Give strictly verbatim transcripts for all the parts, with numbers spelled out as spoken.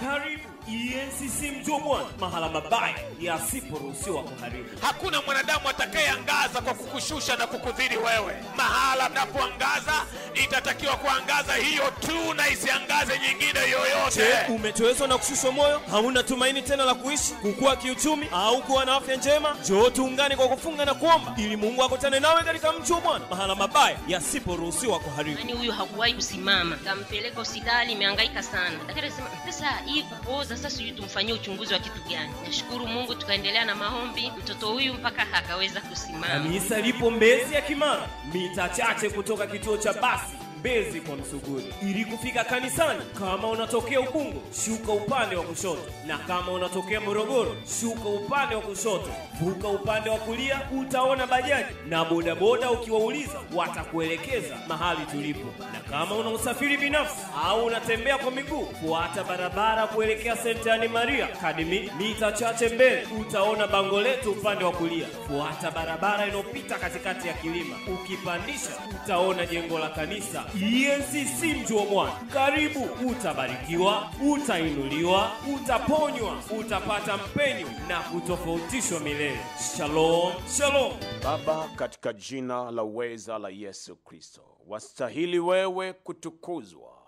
Karibu E N C C Mjomoni, mahala mabaya yasiporuhusiwa kuharibu. Hakuna mwanadamu atakayeangaza kwa kukushusha na kukudhiri wewe. Mahala mnapoangaza itatakiwa kuangaza hiyo tu na isiangaze nyingine yoyote. Je, umetowezwa na kushushwa moyo? Hauna tumaini tena la kuishi, kukua kiuchumi au kuwa na afya njema? Njoo tuungane kwa kufunga na kuomba ili Mungu akutane nawe katika Mjomoni, mahala mabaya yasiporuhusiwa kuharibu. Yaani huyu hakuwahi kusimama. Kampeleka hospitali, imehangaika sana. Daktari sema pesa hii poza sasa hivi tumfanyie uchunguzi wa kitu gani. Nashukuru Mungu tukaendelea na maombi, mtoto huyu mpaka hakaweza kusimama. Kanisa lipo Mbezi ya Kimara, mita chache kutoka kituo cha basi Mbezi kwa Msuguri. Ili kufika kanisani, kama unatokea Ubungo, shuka upande wa kushoto, na kama unatokea Morogoro, shuka upande wa kushoto. Vuka upande wa kulia, utaona bajaji na bodaboda, ukiwauliza watakuelekeza mahali tulipo. Na kama una usafiri binafsi au unatembea kwa miguu, fuata barabara kuelekea Saint Mary Academy, mita chache mbele utaona bango letu upande wa kulia. Fuata barabara inopita katikati ya kilima, ukipandisha utaona jengo la kanisa E N C C Mjomoni. Karibu, utabarikiwa, utainuliwa, utaponywa, utapata mpenyo na kutofautishwa milele. Shalom, shalom. Baba, katika jina la uweza la Yesu Kristo, wastahili wewe kutukuzwa.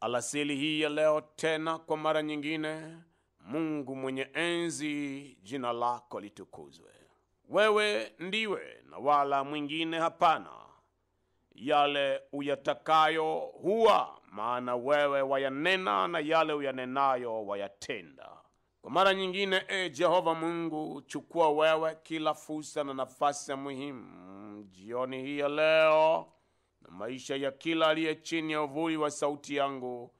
Alasili hii ya leo tena kwa mara nyingine, Mungu mwenye enzi, jina lako litukuzwe. Wewe ndiwe na wala mwingine hapana. Yale uyatakayo huwa, maana wewe wayanena na yale uyanenayo wayatenda. Kwa mara nyingine, e Jehova Mungu, chukua wewe kila fursa na nafasi muhimu jioni hii ya leo, na maisha ya kila aliye chini ya uvuli wa sauti yangu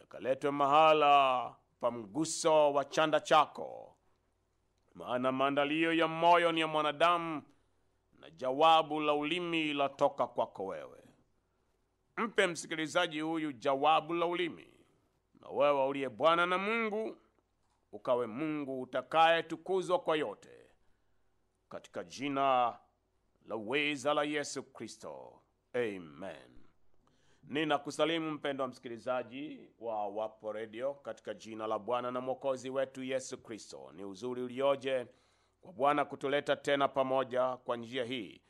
yakaletwe mahala pa mguso wa chanda chako. Maana maandalio ya moyo ni ya mwanadamu, na jawabu la ulimi la toka kwako wewe. Mpe msikilizaji huyu jawabu la ulimi, na wewe uliye Bwana na Mungu, ukawe Mungu utakaye tukuzwa kwa yote, katika jina la uweza la Yesu Kristo, amen. Nina kusalimu mpendwa msikilizaji wa Wapo Radio, katika jina la Bwana na Mwokozi wetu Yesu Kristo. Ni uzuri ulioje kwa Bwana kutuleta tena pamoja kwa njia hii.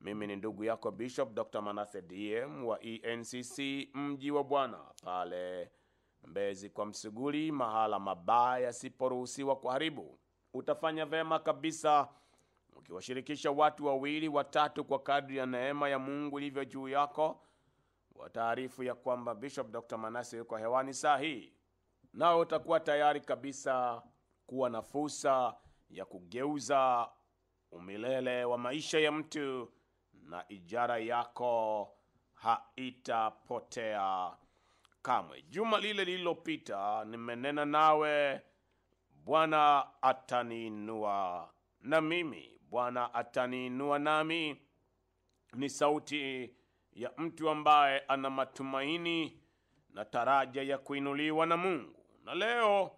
Mimi ni ndugu yako Bishop Doctor Manasse D M wa E N C C Mji wa Bwana, pale Mbezi kwa Msuguri, mahala mabaya yasiporuhusiwa kuharibu. Utafanya vema kabisa ukiwashirikisha watu wawili watatu kwa kadri ya neema ya Mungu ilivyo juu yako, wa taarifu ya kwamba Bishop Doctor Manasse yuko hewani saa hii. Nao utakuwa tayari kabisa kuwa na fursa ya kugeuza umilele wa maisha ya mtu, na ijara yako haitapotea kamwe. Juma lile lililopita nimenena nawe, Bwana ataniinua na mimi, Bwana ataniinua nami. Ni sauti ya mtu ambaye ana matumaini na taraja ya kuinuliwa na Mungu. Na leo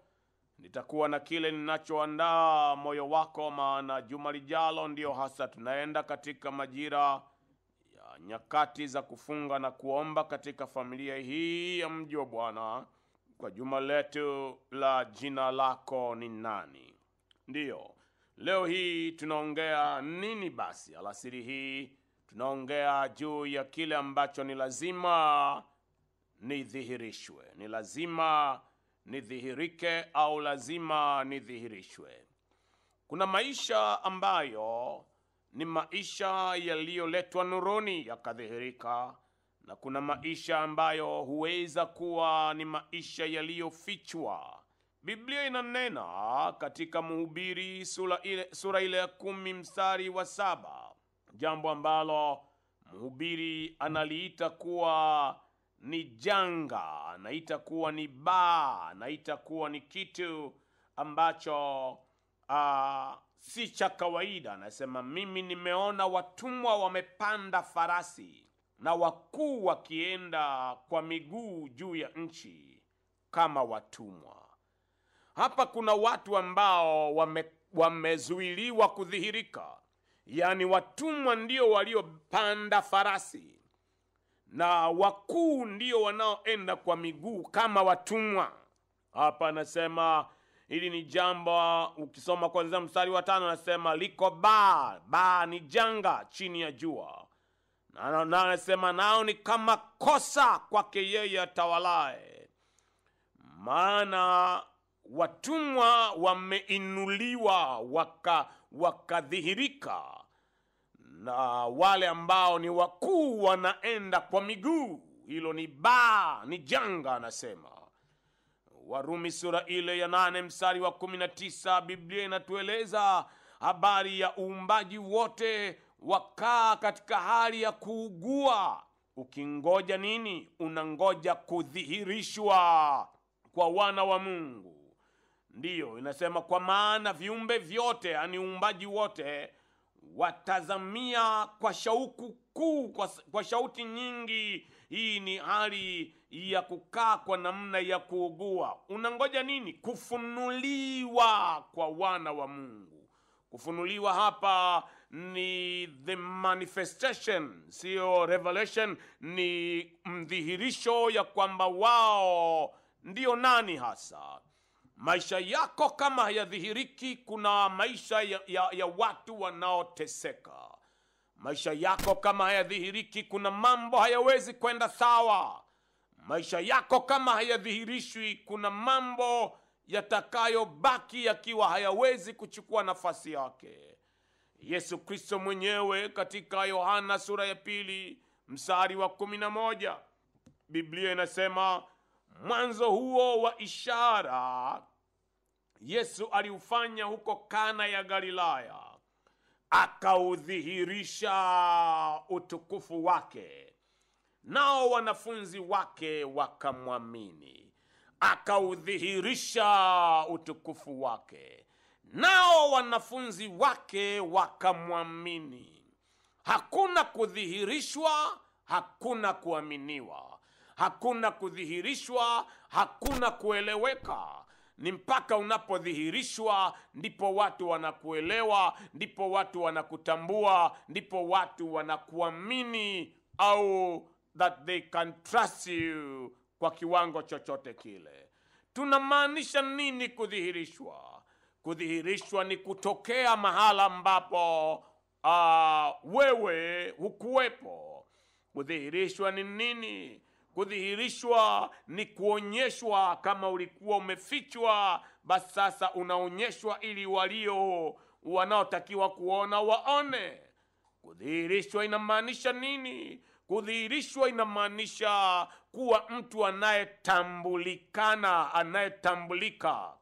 nitakuwa na kile ninachoandaa moyo wako, maana juma lijalo ndio hasa tunaenda katika majira ya nyakati za kufunga na kuomba katika familia hii ya Mji wa Bwana, kwa juma letu la Jina Lako Ni Nani. Ndio leo hii tunaongea nini? Basi alasiri hii tunaongea juu ya kile ambacho ni lazima nidhihirishwe, ni lazima nidhihirike, au lazima nidhihirishwe. Kuna maisha ambayo ni maisha yaliyoletwa nuroni yakadhihirika, na kuna maisha ambayo huweza kuwa ni maisha yaliyofichwa. Biblia inanena katika Mhubiri sura ile, sura ile ya kumi mstari wa saba, jambo ambalo Mhubiri analiita kuwa ni janga, anaita kuwa ni baa, anaita kuwa ni kitu ambacho uh, si cha kawaida. Anasema, mimi nimeona watumwa wamepanda farasi na wakuu wakienda kwa miguu juu ya nchi kama watumwa. Hapa kuna watu ambao wame, wamezuiliwa kudhihirika. Yani watumwa ndio waliopanda farasi, na wakuu ndio wanaoenda kwa miguu kama watumwa. Hapa anasema hili ni jambo, ukisoma kuanzia mstari wa tano anasema liko baa, baa ni janga chini ya jua. Na na anasema nao ni kama kosa kwake yeye atawalae. Maana watumwa wameinuliwa waka wakadhihirika, na wale ambao ni wakuu wanaenda kwa miguu. Hilo ni baa, ni janga anasema. Warumi sura ile ya nane mstari wa kumi na tisa Biblia inatueleza habari ya uumbaji wote wakaa katika hali ya kuugua. Ukingoja nini? Unangoja kudhihirishwa kwa wana wa Mungu. Ndiyo, inasema kwa maana viumbe vyote, yani uumbaji wote, watazamia kwa shauku kuu, kwa, kwa shauti nyingi. Hii ni hali ya kukaa kwa namna ya kuugua. Unangoja nini? Kufunuliwa kwa wana wa Mungu. Kufunuliwa hapa ni the manifestation, sio revelation, ni mdhihirisho ya kwamba wao ndio nani hasa. Maisha yako kama hayadhihiriki, kuna maisha ya, ya, ya watu wanaoteseka. Maisha yako kama hayadhihiriki, kuna mambo hayawezi kwenda sawa. Maisha yako kama hayadhihirishwi, kuna mambo yatakayobaki yakiwa hayawezi kuchukua nafasi yake. Yesu Kristo mwenyewe katika Yohana sura ya pili mstari wa kumi na moja Biblia inasema mwanzo huo wa ishara Yesu aliufanya huko Kana ya Galilaya, akaudhihirisha utukufu wake, nao wanafunzi wake wakamwamini. Akaudhihirisha utukufu wake, nao wanafunzi wake wakamwamini. Hakuna kudhihirishwa, hakuna kuaminiwa. Hakuna kudhihirishwa, hakuna kueleweka. Ni mpaka unapodhihirishwa ndipo watu wanakuelewa, ndipo watu wanakutambua, ndipo watu wanakuamini, au that they can trust you kwa kiwango chochote kile. Tunamaanisha nini kudhihirishwa? Kudhihirishwa ni kutokea mahala ambapo uh, wewe hukuwepo. Kudhihirishwa ni nini? Kudhihirishwa ni kuonyeshwa. Kama ulikuwa umefichwa, basi sasa unaonyeshwa ili walio wanaotakiwa kuona waone. Kudhihirishwa inamaanisha nini? Kudhihirishwa inamaanisha kuwa mtu anayetambulikana, anayetambulika.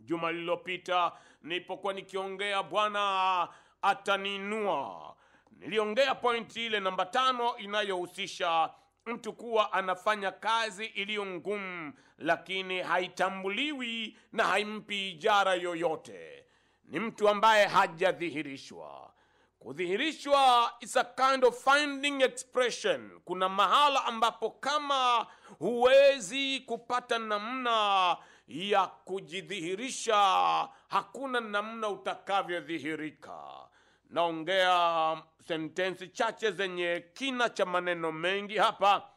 Juma lililopita nilipokuwa nikiongea Bwana ataninua, niliongea point ile namba tano inayohusisha mtu kuwa anafanya kazi iliyo ngumu lakini haitambuliwi na haimpi ijara yoyote. Ni mtu ambaye hajadhihirishwa. Kudhihirishwa is a kind of finding expression. Kuna mahala ambapo kama huwezi kupata namna ya kujidhihirisha, hakuna namna utakavyodhihirika. Naongea sentensi chache zenye kina cha maneno mengi hapa,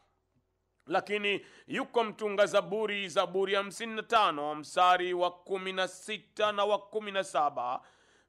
lakini yuko mtunga Zaburi, Zaburi ya hamsini na tano mstari wa kumi na sita na wa kumi na saba.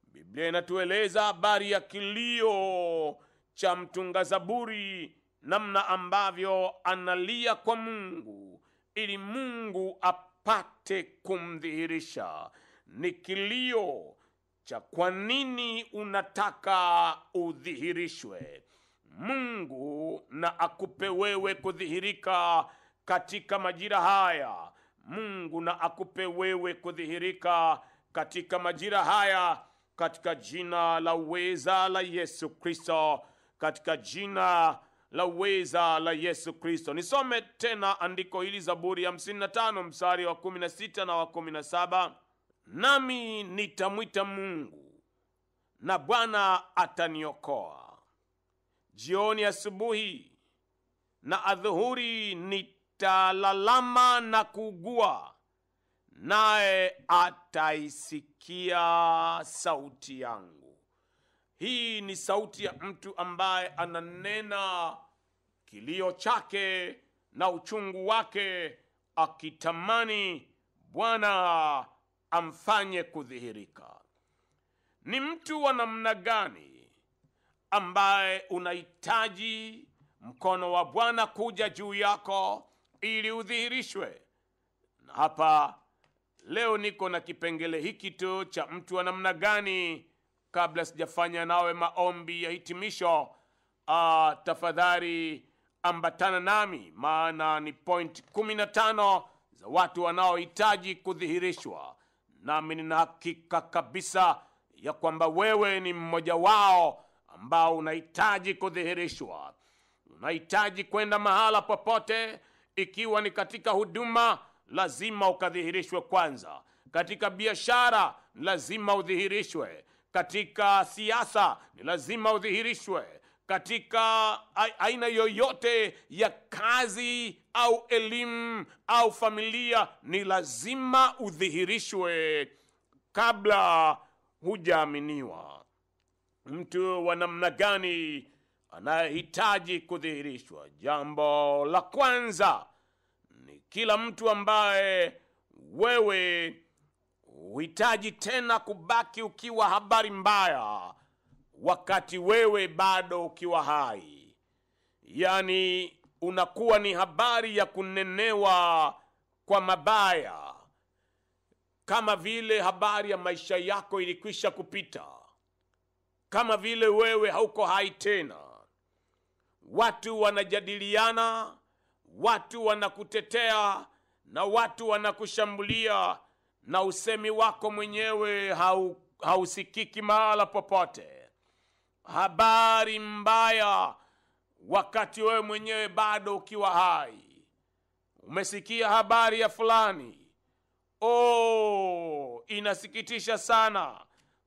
Biblia inatueleza habari ya kilio cha mtunga Zaburi, namna ambavyo analia kwa Mungu ili Mungu apate kumdhihirisha. Ni kilio cha kwa nini unataka udhihirishwe. Mungu na akupe wewe kudhihirika katika majira haya. Mungu na akupe wewe kudhihirika katika majira haya, katika jina la uweza la Yesu Kristo, katika jina la uweza la Yesu Kristo. Nisome tena andiko hili, Zaburi ya hamsini na tano mstari wa kumi na sita na wa kumi na saba. Nami nitamwita Mungu, na Bwana ataniokoa. Jioni, asubuhi na adhuhuri nitalalama na kuugua, naye ataisikia sauti yangu. Hii ni sauti ya mtu ambaye ananena kilio chake na uchungu wake, akitamani Bwana amfanye kudhihirika. Ni mtu wa namna gani ambaye unahitaji mkono wa Bwana kuja juu yako ili udhihirishwe? Na hapa leo niko na kipengele hiki tu cha mtu wa namna gani. Kabla sijafanya nawe maombi ya hitimisho, uh, tafadhali ambatana nami, maana ni point kumi na tano za watu wanaohitaji kudhihirishwa. Nami nina hakika kabisa ya kwamba wewe ni mmoja wao ambao unahitaji kudhihirishwa. Unahitaji kwenda mahala popote, ikiwa ni katika huduma lazima ukadhihirishwe kwanza. Katika biashara lazima udhihirishwe. Katika siasa ni lazima udhihirishwe. Katika aina yoyote ya kazi au elimu au familia ni lazima udhihirishwe kabla hujaaminiwa. Mtu wa namna gani anahitaji kudhihirishwa? Jambo la kwanza ni kila mtu ambaye wewe uhitaji tena kubaki ukiwa habari mbaya wakati wewe bado ukiwa hai. Yani unakuwa ni habari ya kunenewa kwa mabaya, kama vile habari ya maisha yako ilikwisha kupita, kama vile wewe hauko hai tena. Watu wanajadiliana, watu wanakutetea na watu wanakushambulia, na usemi wako mwenyewe hausikiki mahala popote. Habari mbaya wakati wewe mwenyewe bado ukiwa hai. Umesikia habari ya fulani, oh, inasikitisha sana,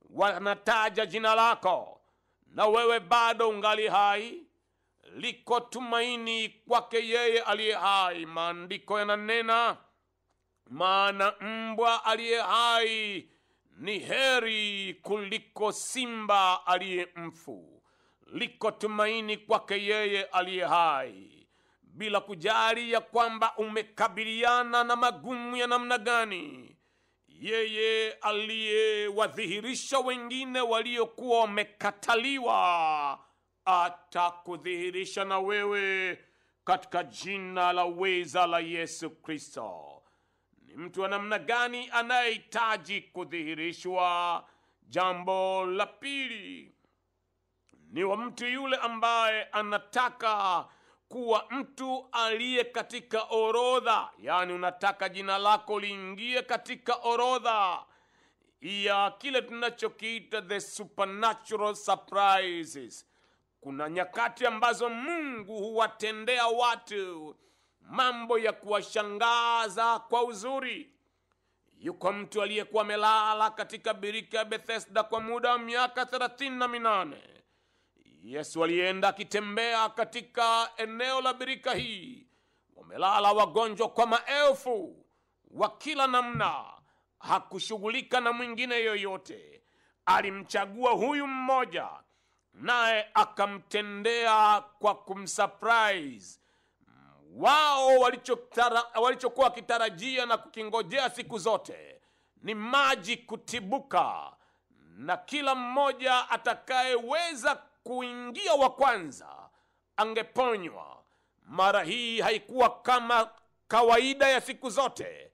wanataja jina lako na wewe bado ungali hai. Liko tumaini kwake yeye aliye hai. Maandiko yananena, maana mbwa aliye hai ni heri kuliko simba aliye mfu. Liko tumaini kwake yeye aliye hai. Bila kujali ya kwamba umekabiliana na magumu ya namna gani, yeye aliyewadhihirisha wengine waliokuwa wamekataliwa atakudhihirisha na wewe katika jina la uweza la Yesu Kristo. Mtu wa namna gani anayehitaji kudhihirishwa? Jambo la pili ni wa mtu yule ambaye anataka kuwa mtu aliye katika orodha. Yani unataka jina lako liingie katika orodha ya kile tunachokiita the supernatural surprises. Kuna nyakati ambazo Mungu huwatendea watu mambo ya kuwashangaza kwa uzuri. Yuko mtu aliyekuwa amelala katika birika ya Bethesda kwa muda wa miaka thelathini na minane. Yesu alienda akitembea katika eneo la birika hii. Wamelala wagonjwa kwa maelfu, wa kila namna. Hakushughulika na mwingine yoyote. Alimchagua huyu mmoja, naye akamtendea kwa kumsurprise. Wao walichokuwa kitarajia na kukingojea siku zote ni maji kutibuka, na kila mmoja atakayeweza kuingia wa kwanza angeponywa. Mara hii haikuwa kama kawaida ya siku zote.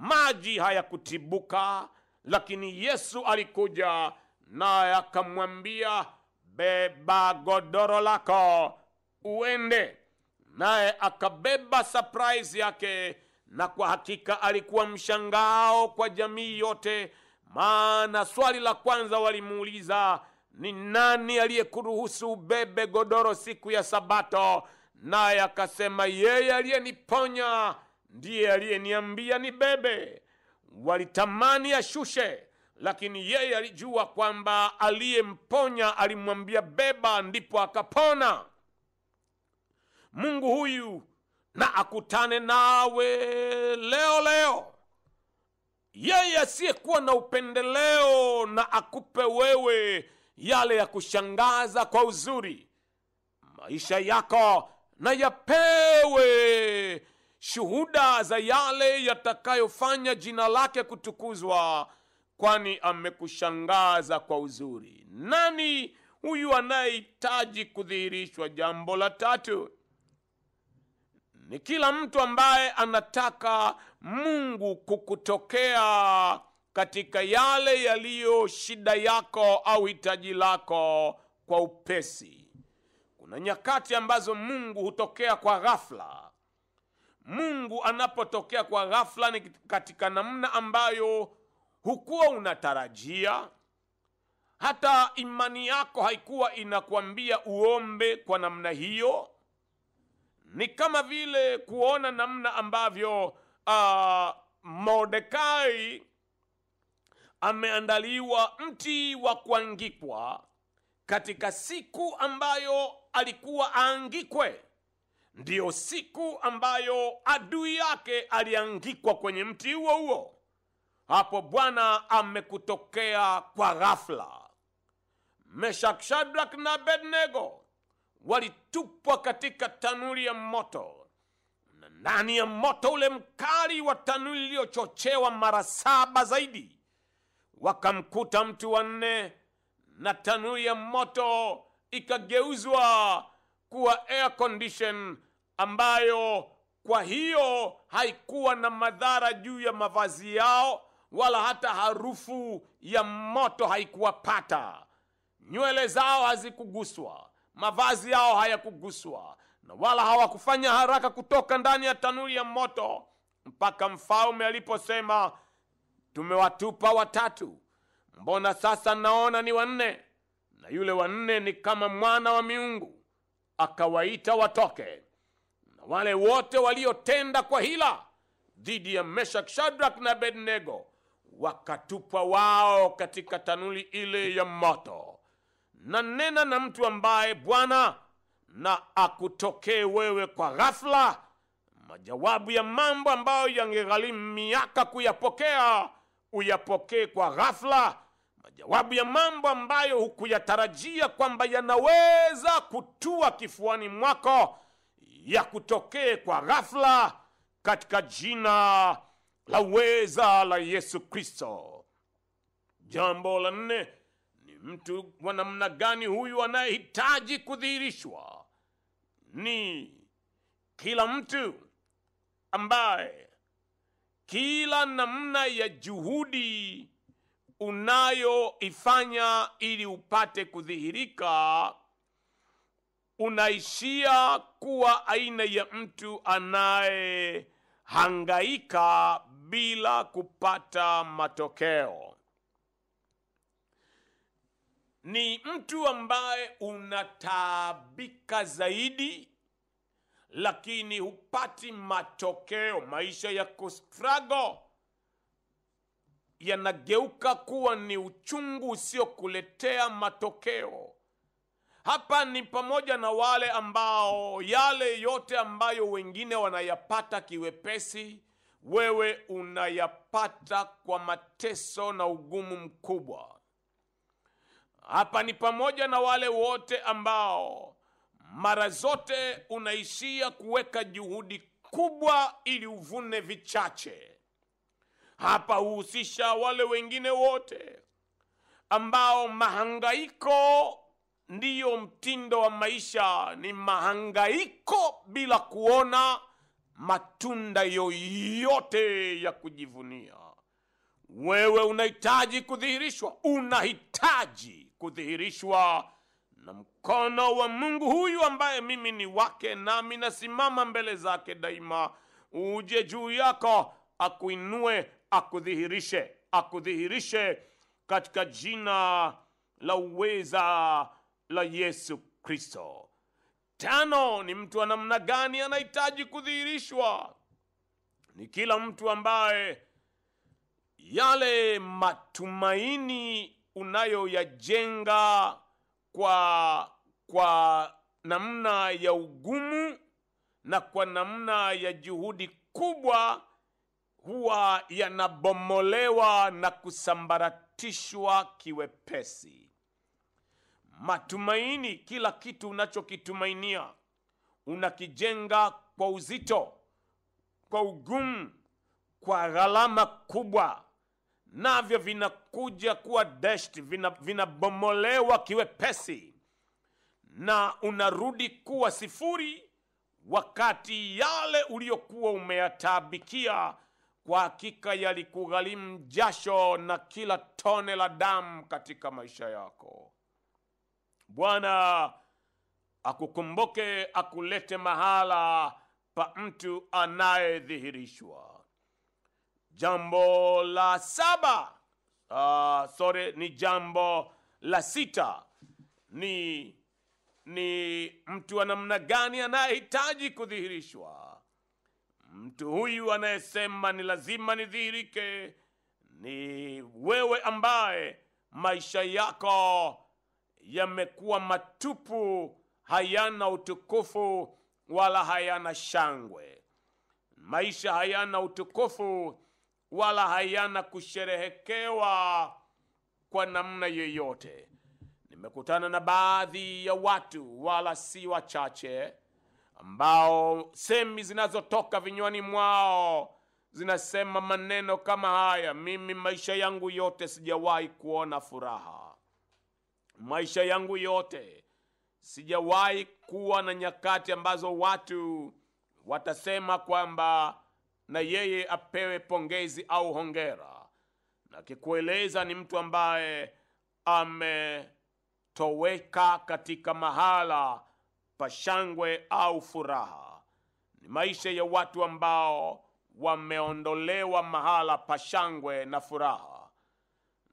Maji hayakutibuka, lakini Yesu alikuja naye akamwambia, beba godoro lako uende. Naye akabeba surprise yake, na kwa hakika alikuwa mshangao kwa jamii yote. Maana swali la kwanza walimuuliza, ni nani aliyekuruhusu ubebe godoro siku ya Sabato? Naye akasema, yeye aliyeniponya ndiye aliyeniambia nibebe. Walitamani ashushe, lakini yeye alijua kwamba aliyemponya alimwambia beba, ndipo akapona. Mungu huyu na akutane nawe leo leo. Yeye asiyekuwa na upendeleo, na akupe wewe yale ya kushangaza kwa uzuri. Maisha yako na yapewe shuhuda za yale yatakayofanya jina lake kutukuzwa, kwani amekushangaza kwa uzuri. Nani huyu anayehitaji kudhihirishwa? Jambo la tatu ni kila mtu ambaye anataka Mungu kukutokea katika yale yaliyo shida yako au hitaji lako kwa upesi. Kuna nyakati ambazo Mungu hutokea kwa ghafla. Mungu anapotokea kwa ghafla ni katika namna ambayo hukuwa unatarajia. Hata imani yako haikuwa inakuambia uombe kwa namna hiyo. Ni kama vile kuona namna ambavyo uh, Mordecai ameandaliwa mti wa kuangikwa katika siku ambayo alikuwa aangikwe. Ndiyo siku ambayo adui yake aliangikwa kwenye mti huo huo. Hapo Bwana amekutokea kwa ghafla. Meshach, Shadrach na Abednego walitupwa katika tanuri ya moto, na ndani ya moto ule mkali wa tanuri iliyochochewa mara saba zaidi, wakamkuta mtu wa nne, na tanuri ya moto ikageuzwa kuwa air condition, ambayo kwa hiyo haikuwa na madhara juu ya mavazi yao, wala hata harufu ya moto haikuwapata. Nywele zao hazikuguswa, mavazi yao hayakuguswa, na wala hawakufanya haraka kutoka ndani ya tanuri ya moto, mpaka mfalme aliposema, tumewatupa watatu, mbona sasa naona ni wanne? Na yule wanne ni kama mwana wa miungu. Akawaita watoke, na wale wote waliotenda kwa hila dhidi ya Meshach, Shadrach na Abednego wakatupwa wao katika tanuri ile ya moto. Na nena na mtu ambaye Bwana na akutokee wewe kwa ghafla majawabu ya mambo ambayo yangeghalimu miaka kuyapokea, uyapokee kwa ghafla. Majawabu ya mambo ambayo hukuyatarajia kwamba yanaweza kutua kifuani mwako yakutokee kwa ghafla, katika jina la uweza la Yesu Kristo. Jambo la nne, mtu wa namna gani huyu anayehitaji kudhihirishwa? Ni kila mtu ambaye kila namna ya juhudi unayoifanya ili upate kudhihirika unaishia kuwa aina ya mtu anayehangaika bila kupata matokeo. Ni mtu ambaye unataabika zaidi lakini hupati matokeo. Maisha ya kustrago yanageuka kuwa ni uchungu usiokuletea matokeo. Hapa ni pamoja na wale ambao yale yote ambayo wengine wanayapata kiwepesi, wewe unayapata kwa mateso na ugumu mkubwa. Hapa ni pamoja na wale wote ambao mara zote unaishia kuweka juhudi kubwa ili uvune vichache. Hapa huhusisha wale wengine wote ambao mahangaiko ndiyo mtindo wa maisha, ni mahangaiko bila kuona matunda yoyote ya kujivunia. Wewe unahitaji kudhihirishwa, unahitaji kudhihirishwa na mkono wa Mungu huyu ambaye mimi ni wake nami nasimama mbele zake daima uje juu yako, akuinue, akudhihirishe, akudhihirishe katika jina la uweza la Yesu Kristo. Tano, ni mtu wa namna gani anahitaji kudhihirishwa? Ni kila mtu ambaye yale matumaini unayoyajenga kwa kwa namna ya ugumu na kwa namna ya juhudi kubwa huwa yanabomolewa na kusambaratishwa kiwepesi. Matumaini, kila kitu unachokitumainia unakijenga kwa uzito, kwa ugumu, kwa gharama kubwa, navyo vinakuja kuwa deshti, vinabomolewa kiwepesi, na unarudi kuwa sifuri wakati yale uliyokuwa umeyatabikia kwa hakika yalikugharimu jasho na kila tone la damu katika maisha yako. Bwana akukumbuke, akulete mahala pa mtu anayedhihirishwa. Jambo la saba, uh, sorry, ni jambo la sita, ni, ni mtu anamna gani anayehitaji kudhihirishwa. Mtu huyu anayesema ni lazima nidhihirike ni wewe ambaye maisha yako yamekuwa matupu, hayana utukufu wala hayana shangwe. Maisha hayana utukufu wala hayana kusherehekewa kwa namna yoyote. Nimekutana na baadhi ya watu, wala si wachache, ambao semi zinazotoka vinywani mwao zinasema maneno kama haya: mimi maisha yangu yote sijawahi kuona furaha, maisha yangu yote sijawahi kuwa na nyakati ambazo watu watasema kwamba na yeye apewe pongezi au hongera. Na kikueleza ni mtu ambaye ametoweka katika mahala pa shangwe au furaha. Ni maisha ya watu ambao wameondolewa mahala pa shangwe na furaha.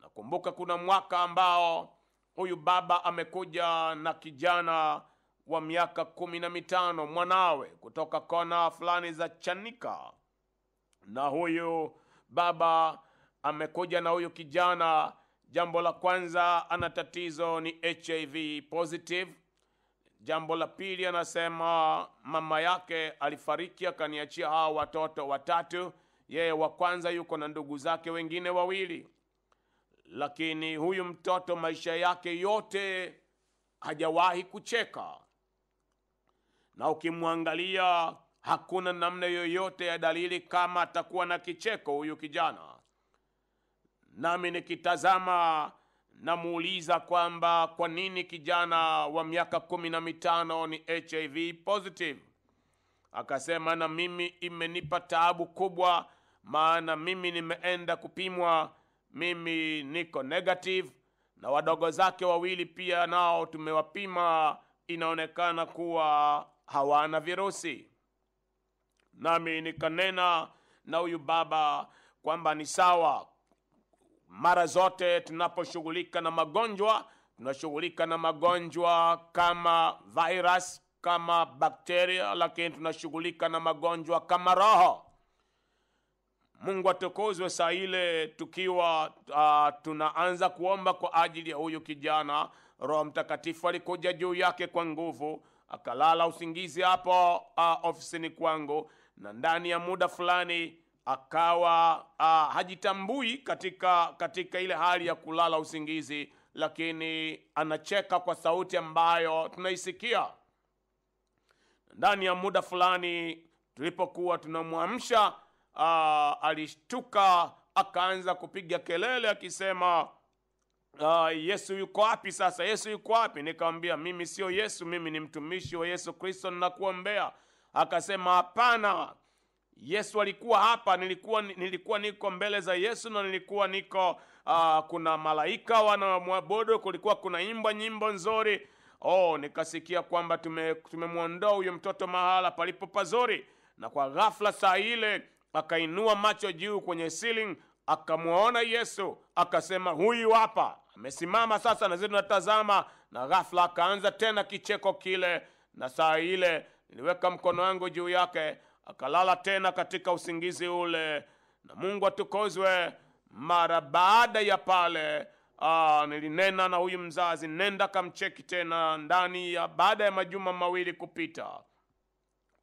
Nakumbuka kuna mwaka ambao huyu baba amekuja na kijana wa miaka kumi na mitano, mwanawe, kutoka kona fulani za Chanika. Na huyu baba amekuja na huyu kijana, jambo la kwanza ana tatizo ni H I V positive. Jambo la pili anasema mama yake alifariki akaniachia hawa watoto watatu. Yeye wa kwanza yuko na ndugu zake wengine wawili. Lakini huyu mtoto maisha yake yote hajawahi kucheka. Na ukimwangalia hakuna namna yoyote ya dalili kama atakuwa na kicheko huyu kijana. Nami nikitazama na muuliza kwamba kwa nini kijana wa miaka kumi na mitano ni H I V positive. Akasema na mimi imenipa taabu kubwa, maana mimi nimeenda kupimwa, mimi niko negative, na wadogo zake wawili pia nao tumewapima, inaonekana kuwa hawana virusi. Nami nikanena na huyu baba kwamba ni sawa, mara zote tunaposhughulika na magonjwa, tunashughulika na magonjwa kama virus, kama bakteria, lakini tunashughulika na magonjwa kama roho. Mungu atukuzwe. Saa ile tukiwa uh, tunaanza kuomba kwa ajili ya huyu kijana, Roho Mtakatifu alikuja juu yake kwa nguvu, akalala usingizi hapo uh, ofisini kwangu, na ndani ya muda fulani akawa uh, hajitambui katika, katika ile hali ya kulala usingizi, lakini anacheka kwa sauti ambayo tunaisikia. Ndani ya muda fulani tulipokuwa tunamwamsha, uh, alishtuka akaanza kupiga kelele akisema, uh, Yesu yuko wapi sasa? Yesu yuko wapi? Nikamwambia, mimi sio Yesu, mimi ni mtumishi wa Yesu Kristo, ninakuombea. Akasema, hapana, Yesu alikuwa hapa, nilikuwa nilikuwa niko mbele za Yesu, na nilikuwa niko uh, kuna malaika wanamwabudu, kulikuwa kuna imba nyimbo nzuri. Oh, nikasikia kwamba tume tumemwondoa huyo mtoto mahala palipo pazuri. Na kwa ghafla saa ile akainua macho juu kwenye ceiling, akamwona Yesu, akasema, huyu hapa amesimama sasa, na zidi natazama. Na ghafla akaanza tena kicheko kile, na saa ile niliweka mkono wangu juu yake, akalala tena katika usingizi ule. Na Mungu atukuzwe. Mara baada ya pale, aa, nilinena na huyu mzazi, nenda kamcheki tena. Ndani ya baada ya majuma mawili kupita,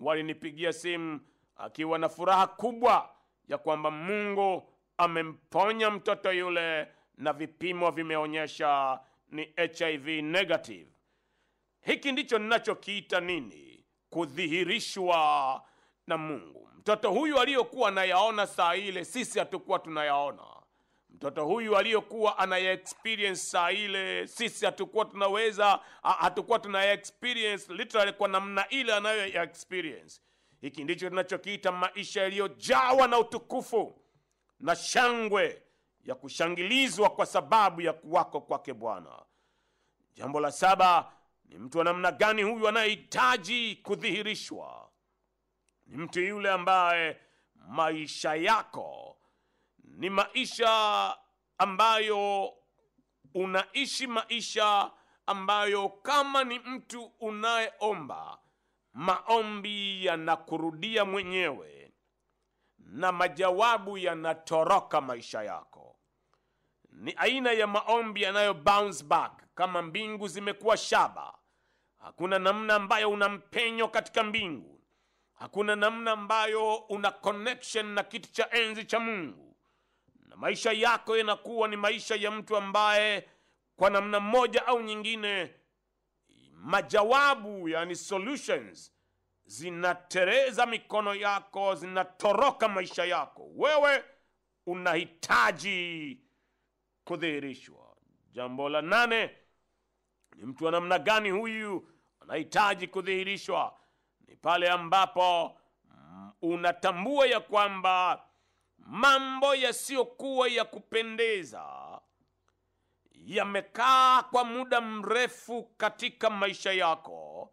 walinipigia simu akiwa na furaha kubwa ya kwamba Mungu amemponya mtoto yule, na vipimo vimeonyesha ni H I V negative. Hiki ndicho ninachokiita nini? Kudhihirishwa na Mungu. Mtoto huyu aliyokuwa anayaona saa ile, sisi hatukuwa tunayaona. Mtoto huyu aliyokuwa anaya-experience saa ile, sisi hatukuwa tunaweza, hatukuwa tunaya-experience literally kwa namna ile anayo-experience. Hiki ndicho tunachokiita maisha yaliyojawa na utukufu na shangwe ya kushangilizwa kwa sababu ya kuwako kwake Bwana. Jambo la saba, ni mtu wa namna gani huyu anayehitaji kudhihirishwa? Ni mtu yule ambaye maisha yako ni maisha ambayo unaishi, maisha ambayo kama ni mtu unayeomba, maombi yanakurudia mwenyewe na majawabu yanatoroka maisha yako. Ni aina ya maombi yanayo bounce back. Kama mbingu zimekuwa shaba, hakuna namna ambayo una mpenyo katika mbingu. Hakuna namna ambayo una connection na kitu cha enzi cha Mungu. Na maisha yako yanakuwa ni maisha ya mtu ambaye kwa namna moja au nyingine majawabu, yani solutions, zinatereza mikono yako, zinatoroka maisha yako. Wewe unahitaji kudhihirishwa. Jambo la nane, ni mtu wa namna gani huyu anahitaji kudhihirishwa? Ni pale ambapo mm, unatambua ya kwamba mambo yasiyokuwa ya kupendeza yamekaa kwa muda mrefu katika maisha yako,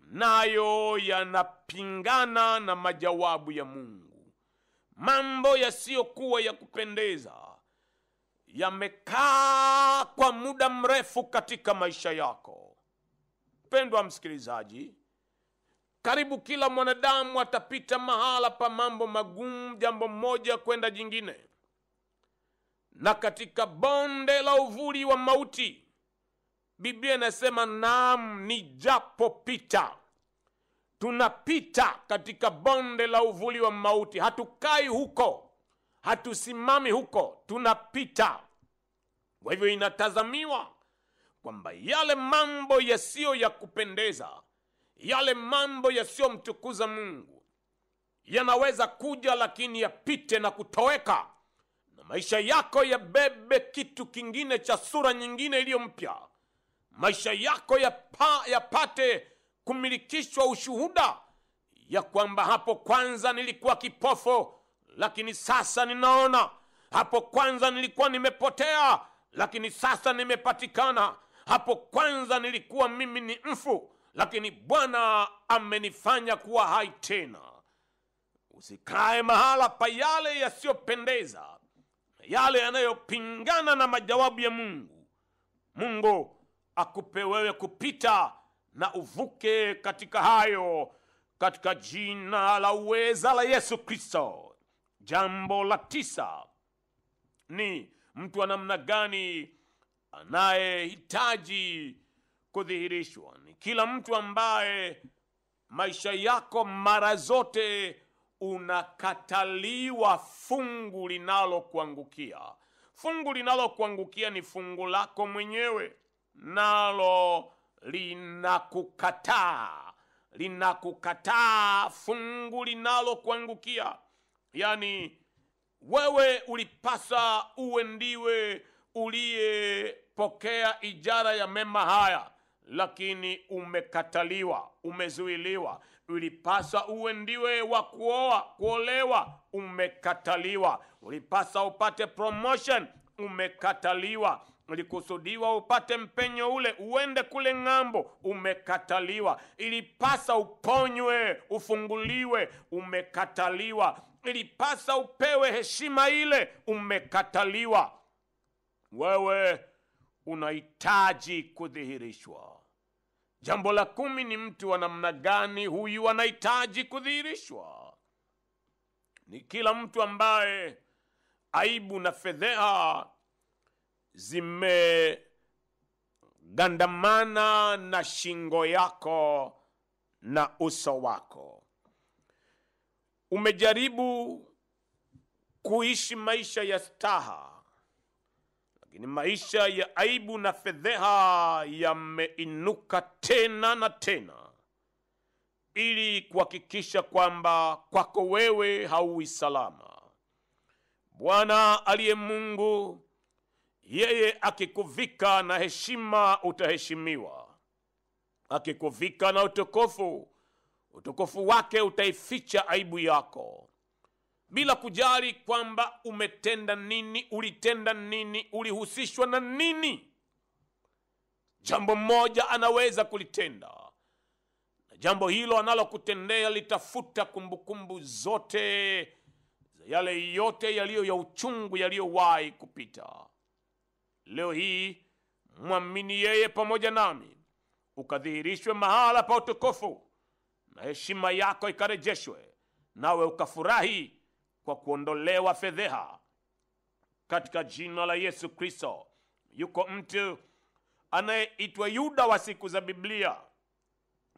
nayo yanapingana na majawabu ya Mungu. Mambo yasiyokuwa ya kupendeza yamekaa kwa muda mrefu katika maisha yako. Mpendwa msikilizaji, karibu kila mwanadamu atapita mahala pa mambo magumu, jambo moja kwenda jingine. Na katika bonde la uvuli wa mauti, Biblia inasema naam nijapopita. Tunapita katika bonde la uvuli wa mauti. Hatukai huko, hatusimami huko, tunapita. Kwa hivyo inatazamiwa kwamba yale mambo yasiyo ya kupendeza, yale mambo yasiyomtukuza Mungu, yanaweza kuja lakini yapite na kutoweka, na maisha yako yabebe kitu kingine cha sura nyingine iliyo mpya. Maisha yako yapate ya kumilikishwa ushuhuda ya kwamba hapo kwanza nilikuwa kipofu lakini sasa ninaona. Hapo kwanza nilikuwa nimepotea lakini sasa nimepatikana. Hapo kwanza nilikuwa mimi ni mfu lakini Bwana amenifanya kuwa hai tena. Usikae mahala pa yale yasiyopendeza, yale yanayopingana na majawabu ya Mungu. Mungu akupe wewe kupita na uvuke katika hayo, katika jina la uweza la Yesu Kristo. Jambo la tisa, ni mtu wa namna gani anayehitaji kudhihirishwa? Ni kila mtu ambaye maisha yako mara zote unakataliwa fungu linalo kuangukia. Fungu linalo kuangukia ni fungu lako mwenyewe, nalo linakukataa. Linakukataa fungu linalo kuangukia. Yani wewe ulipasa uwe ndiwe uliyepokea ijara ya mema haya, lakini umekataliwa, umezuiliwa. Ulipasa uwe ndiwe wa kuoa, kuolewa, umekataliwa. Ulipasa upate promotion, umekataliwa. Ulikusudiwa upate mpenyo ule, uende kule ng'ambo, umekataliwa. Ilipasa uponywe, ufunguliwe, umekataliwa. Ilipasa upewe heshima ile, umekataliwa. Wewe unahitaji kudhihirishwa. Jambo la kumi, ni mtu wa namna gani huyu anahitaji kudhihirishwa? Ni kila mtu ambaye aibu na fedheha zimegandamana na shingo yako na uso wako. Umejaribu kuishi maisha ya staha, ni maisha ya aibu na fedheha yameinuka tena na tena. ili kuhakikisha kwamba kwako wewe hauwi salama. Bwana aliye Mungu, yeye akikuvika na heshima utaheshimiwa. Akikuvika na utukufu, utukufu wake utaificha aibu yako. Bila kujali kwamba umetenda nini, ulitenda nini, ulihusishwa na nini. Jambo moja anaweza kulitenda, na jambo hilo analokutendea litafuta kumbukumbu zote za yale yote yaliyo ya uchungu yaliyowahi kupita. Leo hii mwamini yeye pamoja nami, ukadhihirishwe mahala pa utukufu, na heshima yako ikarejeshwe, nawe ukafurahi kwa kuondolewa fedheha, katika jina la Yesu Kristo. Yuko mtu anayeitwa Yuda wa siku za Biblia,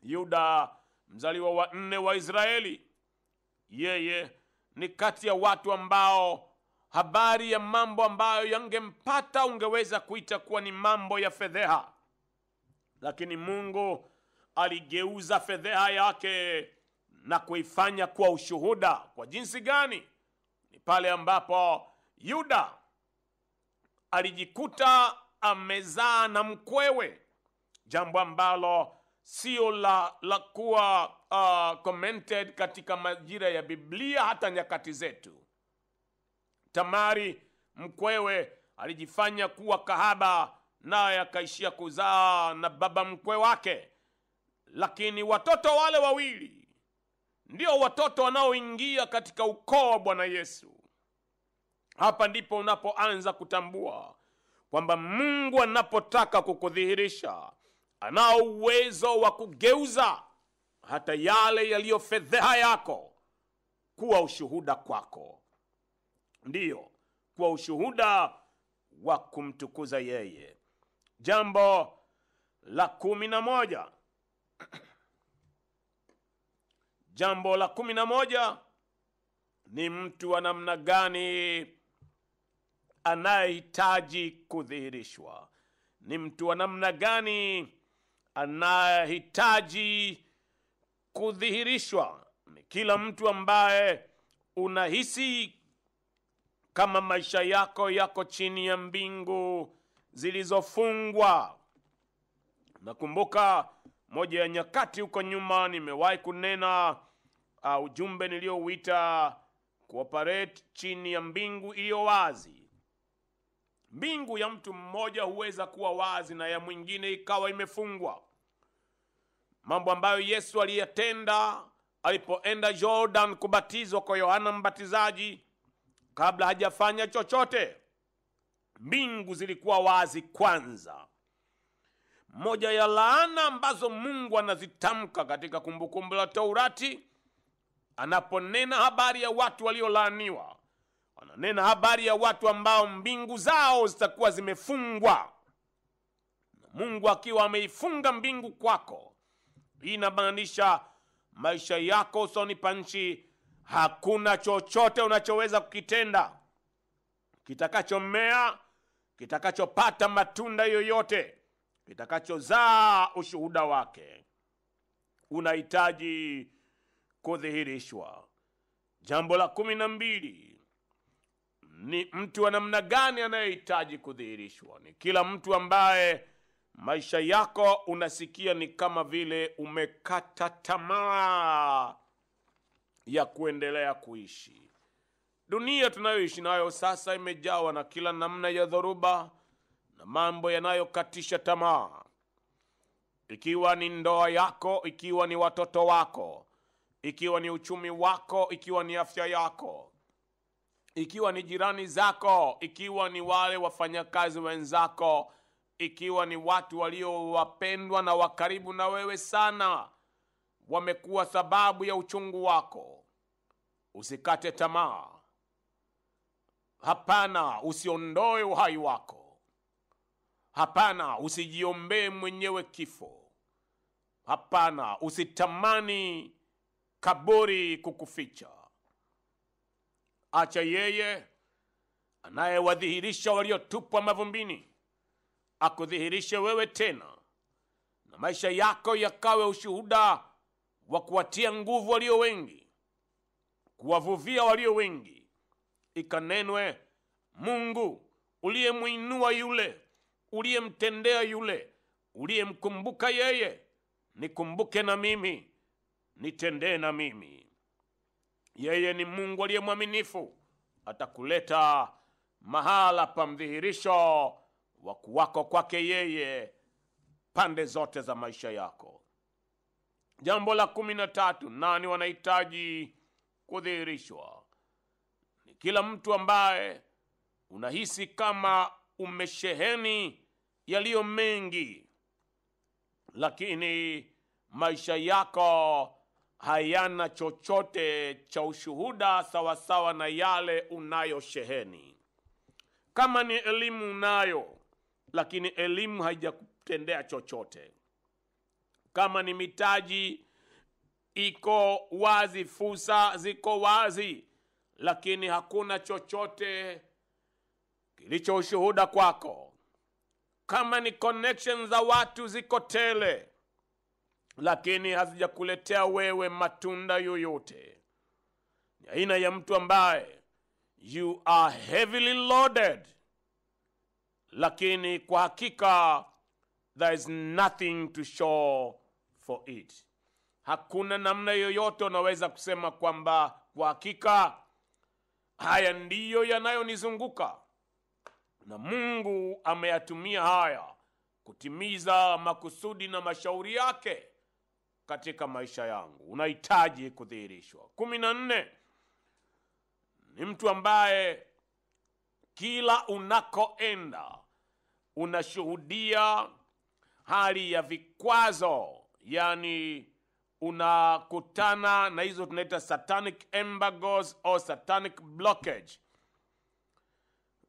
Yuda mzaliwa wa nne wa Israeli. Yeye ni kati ya watu ambao habari ya mambo ambayo yangempata ungeweza kuita kuwa ni mambo ya fedheha, lakini Mungu aligeuza fedheha yake na kuifanya kuwa ushuhuda. Kwa jinsi gani? Ni pale ambapo Yuda alijikuta amezaa na mkwewe, jambo ambalo sio la, la kuwa uh, commented katika majira ya Biblia hata nyakati zetu. Tamari mkwewe alijifanya kuwa kahaba, naye akaishia kuzaa na baba mkwe wake, lakini watoto wale wawili ndio watoto wanaoingia katika ukoo wa Bwana Yesu. Hapa ndipo unapoanza kutambua kwamba Mungu anapotaka kukudhihirisha, anao uwezo wa kugeuza hata yale yaliyo fedheha yako kuwa ushuhuda kwako. Ndiyo, kuwa ushuhuda wa kumtukuza yeye. Jambo la kumi na moja. Jambo la kumi na moja ni mtu wa namna gani anayehitaji kudhihirishwa. Ni mtu wa namna gani anayehitaji kudhihirishwa? Ni kila mtu ambaye unahisi kama maisha yako yako chini ya mbingu zilizofungwa. Nakumbuka moja ya nyakati huko nyuma nimewahi kunena uh, ujumbe niliouita kuoperate chini ya mbingu iliyo wazi. Mbingu ya mtu mmoja huweza kuwa wazi na ya mwingine ikawa imefungwa. Mambo ambayo Yesu aliyatenda alipoenda Jordan kubatizwa kwa Yohana Mbatizaji, kabla hajafanya chochote, mbingu zilikuwa wazi kwanza. Moja ya laana ambazo Mungu anazitamka katika Kumbukumbu la Taurati, anaponena habari ya watu waliolaaniwa, ananena habari ya watu ambao mbingu zao zitakuwa zimefungwa. Na Mungu akiwa ameifunga mbingu kwako, inamaanisha maisha yako usoni pa nchi hakuna chochote unachoweza kukitenda kitakachomea, kitakachopata matunda yoyote, kitakachozaa ushuhuda wake. Unahitaji kudhihirishwa. Jambo la kumi na mbili ni mtu wa namna gani anayehitaji kudhihirishwa. Ni kila mtu ambaye maisha yako unasikia ni kama vile umekata tamaa ya kuendelea kuishi. Dunia tunayoishi nayo sasa imejawa na kila namna ya dhoruba na mambo yanayokatisha tamaa. Ikiwa ni ndoa yako, ikiwa ni watoto wako, ikiwa ni uchumi wako, ikiwa ni afya yako, ikiwa ni jirani zako, ikiwa ni wale wafanyakazi wenzako, ikiwa ni watu walio wapendwa na wakaribu na wewe sana, wamekuwa sababu ya uchungu wako. Usikate tamaa. Hapana, usiondoe uhai wako. Hapana, usijiombee mwenyewe kifo. Hapana, usitamani kaburi kukuficha. Acha yeye anayewadhihirisha waliotupwa mavumbini akudhihirishe wewe tena, na maisha yako yakawe ushuhuda wa kuwatia nguvu walio wengi, kuwavuvia walio wengi, ikanenwe, Mungu uliyemwinua yule, uliyemtendea yule, uliyemkumbuka yeye, nikumbuke na mimi, nitendee na mimi. Yeye ni Mungu aliye mwaminifu, atakuleta mahala pa mdhihirisho wa kuwako kwake yeye pande zote za maisha yako. Jambo la kumi na tatu, nani wanahitaji kudhihirishwa? Ni kila mtu ambaye unahisi kama umesheheni yaliyo mengi, lakini maisha yako hayana chochote cha ushuhuda sawasawa na yale unayosheheni. Kama ni elimu unayo, lakini elimu haijakutendea chochote. Kama ni mitaji, iko wazi, fursa ziko wazi, lakini hakuna chochote kilicho ushuhuda kwako. Kama ni connections za watu ziko tele, lakini hazijakuletea wewe matunda yoyote. Ni aina ya mtu ambaye you are heavily loaded, lakini kwa hakika there is nothing to show for it. Hakuna namna yoyote unaweza kusema kwamba kwa hakika haya ndiyo yanayonizunguka, na Mungu ameyatumia haya kutimiza makusudi na mashauri yake katika maisha yangu. Unahitaji kudhihirishwa. Kumi na nne, ni mtu ambaye kila unakoenda unashuhudia hali ya vikwazo, yani unakutana na hizo tunaita satanic embargoes au satanic blockage.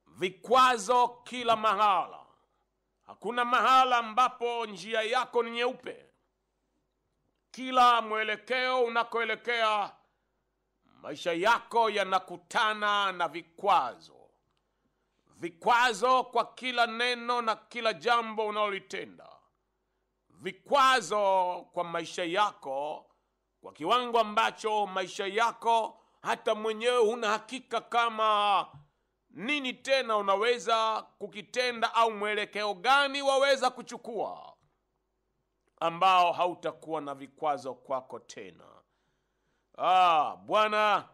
Vikwazo kila mahala. Hakuna mahala ambapo njia yako ni nyeupe. Kila mwelekeo unakoelekea, maisha yako yanakutana na vikwazo. Vikwazo kwa kila neno na kila jambo unalolitenda. Vikwazo kwa maisha yako kwa kiwango ambacho maisha yako hata mwenyewe huna hakika kama nini tena unaweza kukitenda au mwelekeo gani waweza kuchukua ambao hautakuwa na vikwazo kwako tena. Ah, Bwana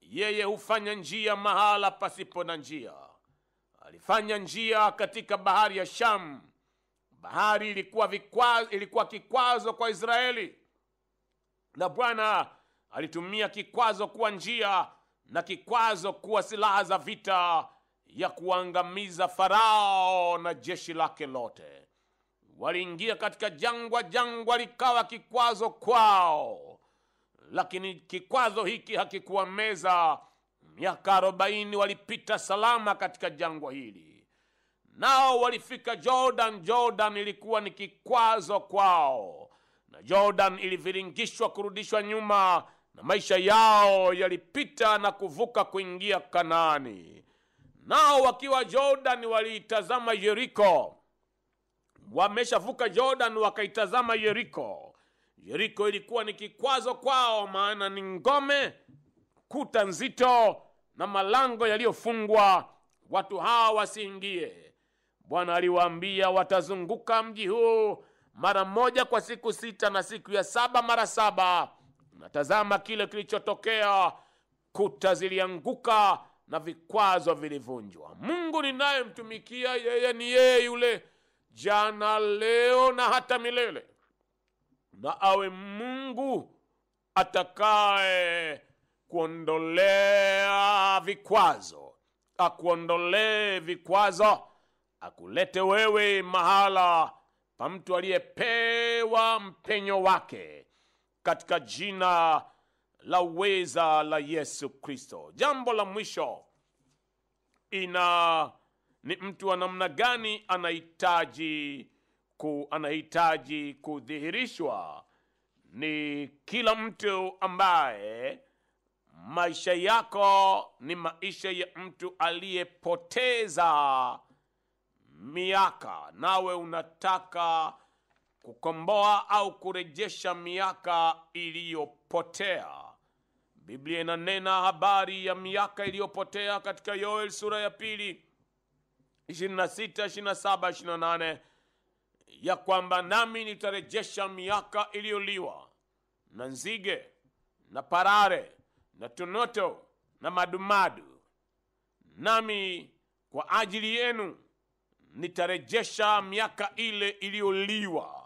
yeye hufanya njia mahala pasipo na njia. Alifanya njia katika bahari ya Shamu. Bahari ilikuwa vikwazo, ilikuwa kikwazo kwa Israeli. Na Bwana alitumia kikwazo kuwa njia na kikwazo kuwa silaha za vita ya kuangamiza Farao na jeshi lake lote. Waliingia katika jangwa, jangwa likawa kikwazo kwao. Lakini kikwazo hiki hakikuwameza. Miaka arobaini walipita salama katika jangwa hili. Nao walifika Jordan, Jordan ilikuwa ni kikwazo kwao. Na Jordan iliviringishwa kurudishwa nyuma, na maisha yao yalipita na kuvuka kuingia Kanaani. Nao wakiwa Jordan walitazama Jericho. Wameshavuka Jordan wakaitazama Jericho. Jericho ilikuwa ni kikwazo kwao, maana ni ngome, kuta nzito na malango yaliyofungwa, watu hawa wasiingie. Bwana aliwaambia watazunguka mji huu mara moja kwa siku sita, na siku ya saba mara saba. Natazama kile kilichotokea, kuta zilianguka na vikwazo vilivunjwa. Mungu ninayemtumikia yeye ni yeye yule jana, leo na hata milele. Na awe Mungu atakaye kuondolea vikwazo, akuondolee vikwazo, akulete wewe mahala pa mtu aliyepewa mpenyo wake katika jina la uweza la Yesu Kristo. Jambo la mwisho, ina ni mtu wa namna gani anahitaji ku anahitaji kudhihirishwa? Ni kila mtu ambaye maisha yako ni maisha ya mtu aliyepoteza miaka, nawe unataka kukomboa au kurejesha miaka iliyopotea. Biblia inanena habari ya miaka iliyopotea katika Yoel sura ya pili, ishirini na sita, ishirini na saba, ishirini na nane, ya kwamba nami nitarejesha miaka iliyoliwa na nzige na parare na tunoto na madumadu, nami kwa ajili yenu nitarejesha miaka ile iliyoliwa.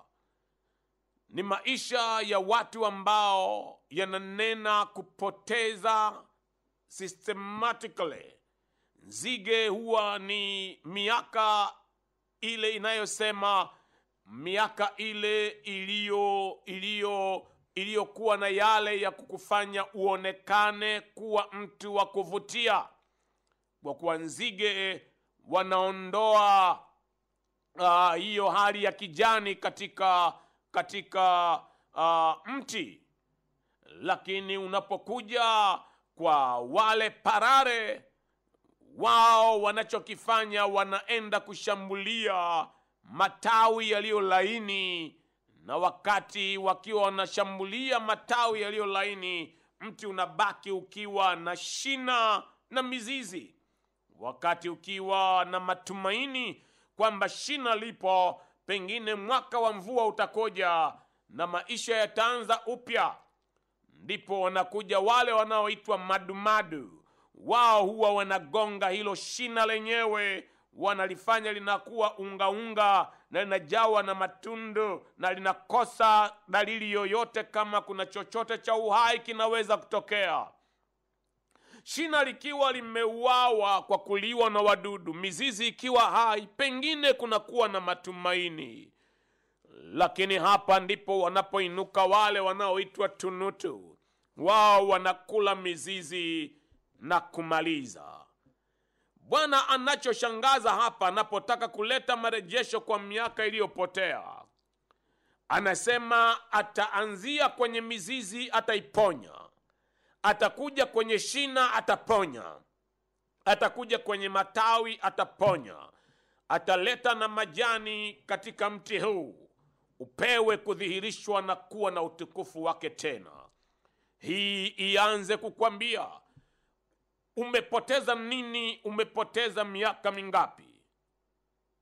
Ni maisha ya watu ambao yananena kupoteza systematically. Nzige huwa ni miaka ile inayosema miaka ile iliyo iliyo iliyokuwa na yale ya kukufanya uonekane kuwa mtu wa kuvutia. Kwa kuwa nzige wanaondoa uh, hiyo hali ya kijani katika katika uh, mti. Lakini unapokuja kwa wale parare, wao wanachokifanya wanaenda kushambulia matawi yaliyo laini, na wakati wakiwa wanashambulia matawi yaliyo laini, mti unabaki ukiwa na shina na mizizi. Wakati ukiwa na matumaini kwamba shina lipo, pengine mwaka wa mvua utakoja na maisha yataanza upya, ndipo wanakuja wale wanaoitwa madumadu. Wao huwa wanagonga hilo shina lenyewe, wanalifanya linakuwa ungaunga na linajawa na matundu na linakosa dalili yoyote kama kuna chochote cha uhai kinaweza kutokea. Shina likiwa limeuawa kwa kuliwa na wadudu, mizizi ikiwa hai, pengine kuna kuwa na matumaini. Lakini hapa ndipo wanapoinuka wale wanaoitwa tunutu. Wao wanakula mizizi na kumaliza. Bwana anachoshangaza hapa anapotaka kuleta marejesho kwa miaka iliyopotea, anasema ataanzia kwenye mizizi, ataiponya. Atakuja kwenye shina, ataponya. Atakuja kwenye matawi, ataponya. Ataleta na majani katika mti huu, upewe kudhihirishwa na kuwa na utukufu wake tena. Hii ianze kukwambia umepoteza nini, umepoteza miaka mingapi.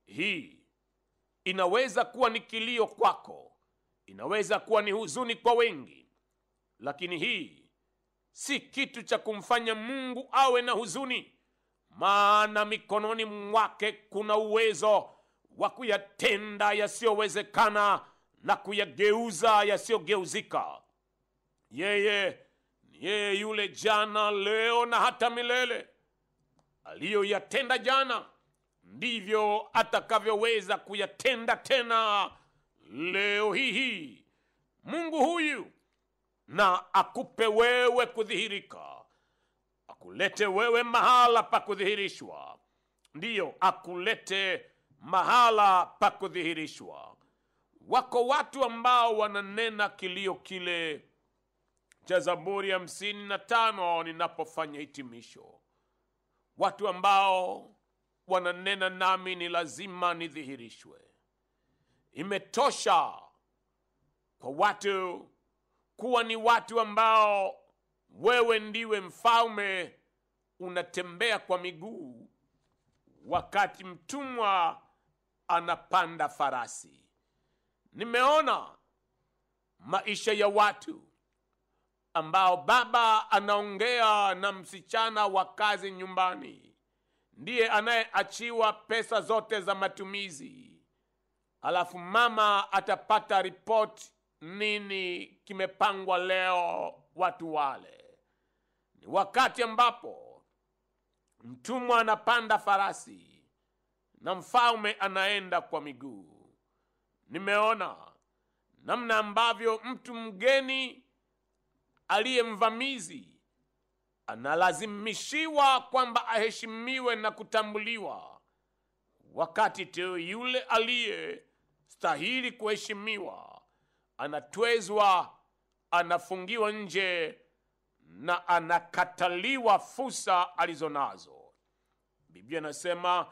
Hii inaweza kuwa ni kilio kwako, inaweza kuwa ni huzuni kwa wengi, lakini hii si kitu cha kumfanya Mungu awe na huzuni, maana mikononi mwake kuna uwezo wa kuyatenda yasiyowezekana na kuyageuza yasiyogeuzika. Yeye yeye yule jana, leo na hata milele. Aliyoyatenda jana ndivyo atakavyoweza kuyatenda tena leo hii hii. Mungu huyu na akupe wewe kudhihirika, akulete wewe mahala pa kudhihirishwa. Ndiyo, akulete mahala pa kudhihirishwa. Wako watu ambao wananena kilio kile cha Zaburi ya hamsini na tano ninapofanya hitimisho. Watu ambao wananena nami ni lazima nidhihirishwe. Imetosha kwa watu kuwa ni watu ambao wewe ndiwe mfalme, unatembea kwa miguu wakati mtumwa anapanda farasi. Nimeona maisha ya watu ambao baba anaongea na msichana wa kazi nyumbani, ndiye anayeachiwa pesa zote za matumizi, alafu mama atapata ripoti nini kimepangwa leo. Watu wale ni wakati ambapo mtumwa anapanda farasi na mfalme anaenda kwa miguu. Nimeona namna ambavyo mtu mgeni aliyemvamizi analazimishiwa kwamba aheshimiwe na kutambuliwa, wakati tu yule aliyestahili kuheshimiwa anatwezwa, anafungiwa nje na anakataliwa fursa alizonazo. Biblia nasema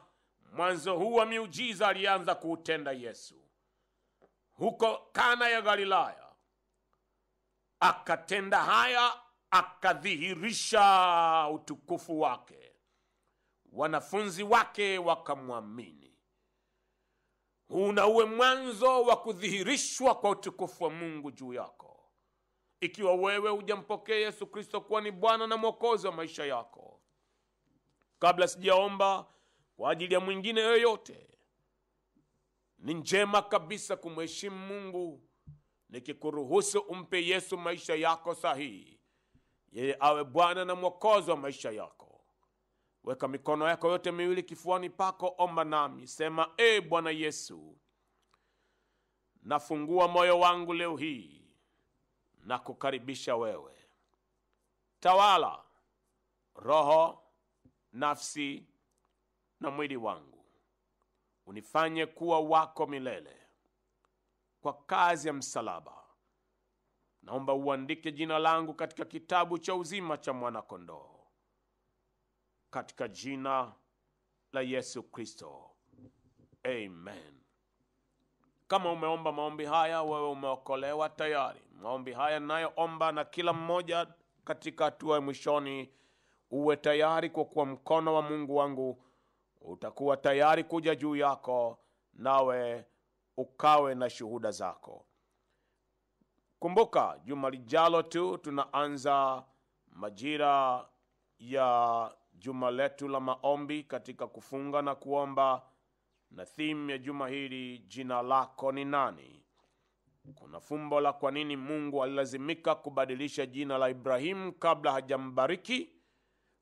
mwanzo huu wa miujiza alianza kuutenda Yesu. huko Kana ya Galilaya, akatenda haya, akadhihirisha utukufu wake, wanafunzi wake wakamwamini. Huu na uwe mwanzo wa kudhihirishwa kwa utukufu wa Mungu juu yako. Ikiwa wewe hujampokea Yesu Kristo kuwa ni Bwana na Mwokozi wa maisha yako, kabla sijaomba kwa ajili ya mwingine yoyote, ni njema kabisa kumheshimu Mungu nikikuruhusu umpe Yesu maisha yako sahihi, yeye awe Bwana na Mwokozi wa maisha yako. Weka mikono yako yote miwili kifuani pako, omba nami, sema: E Bwana Yesu, nafungua moyo wangu leo hii na kukaribisha wewe. Tawala roho, nafsi na mwili wangu, unifanye kuwa wako milele. Kwa kazi ya msalaba naomba uandike jina langu katika kitabu cha uzima cha mwanakondoo, katika jina la Yesu Kristo, amen. Kama umeomba maombi haya, wewe umeokolewa tayari. Maombi haya nayoomba na kila mmoja katika hatua mwishoni, uwe tayari kwa kuwa mkono wa Mungu wangu utakuwa tayari kuja juu yako, nawe ukawe na shuhuda zako. Kumbuka, juma lijalo tu tunaanza majira ya juma letu la maombi katika kufunga na kuomba, na theme ya juma hili, jina lako ni nani? Kuna fumbo la kwa nini Mungu alilazimika kubadilisha jina la Ibrahim kabla hajambariki,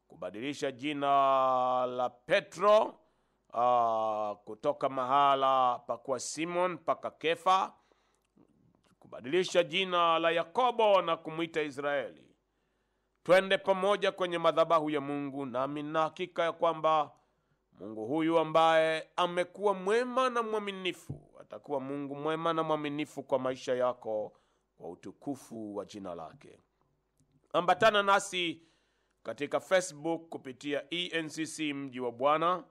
kubadilisha jina la Petro uh, kutoka mahala pakuwa Simon paka Kefa, kubadilisha jina la Yakobo na kumwita Israeli. Twende pamoja kwenye madhabahu ya Mungu, nami na hakika ya kwamba Mungu huyu ambaye amekuwa mwema na mwaminifu atakuwa Mungu mwema na mwaminifu kwa maisha yako, kwa utukufu wa jina lake. Ambatana nasi katika Facebook kupitia E N C C Mji wa Bwana,